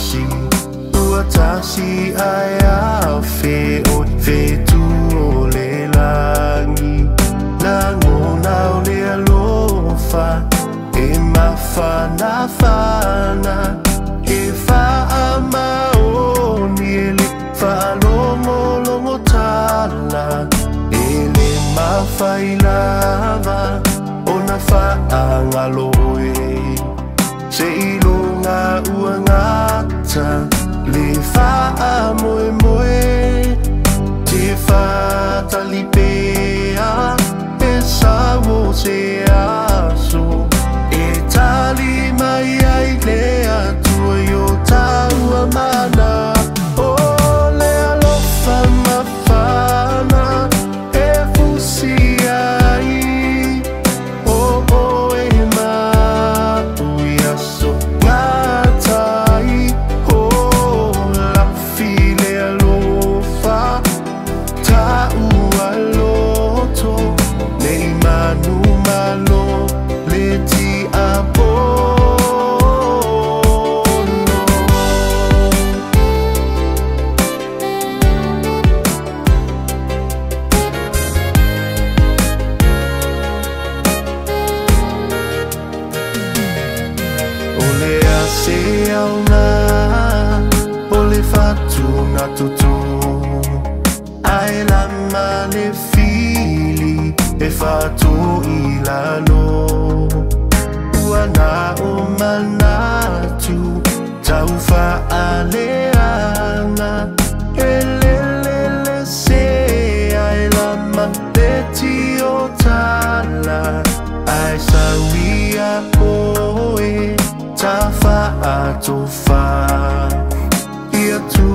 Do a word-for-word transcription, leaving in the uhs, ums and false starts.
心，我扎西爱要飞哦飞出我嘞浪伊，浪我老咧罗发，伊麻烦那烦呐，伊发阿妈哦你哩发罗摩罗摩塔啦，伊哩麻烦伊拉吧，哦那发阿阿罗伊。 Seilunga uangata lifa amoy moy tifa talipea esawo se aso etali maya ilea tuyo tawa mana ole alofa mafana efusia. Too far, here to